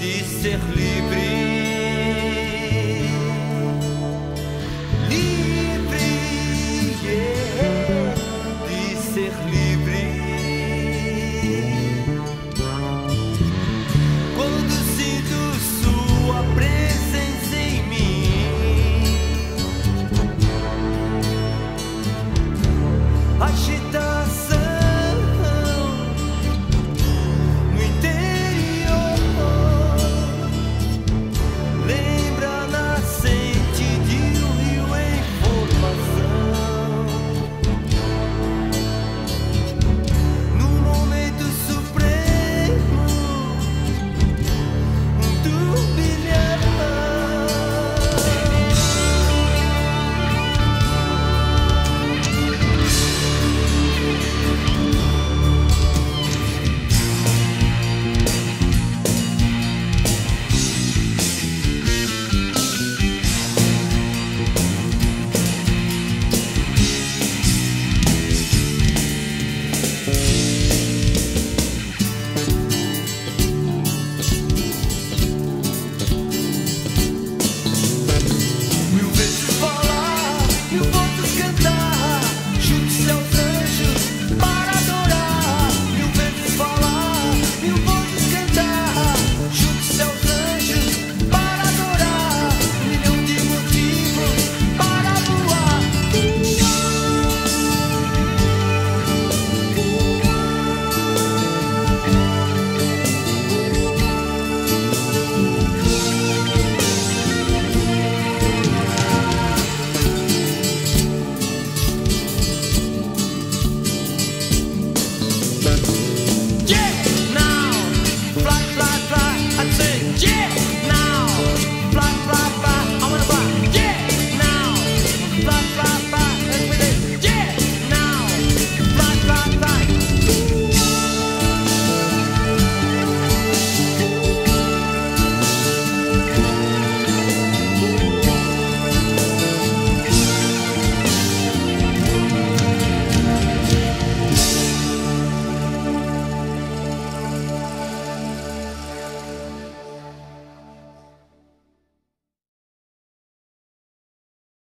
de ser livre.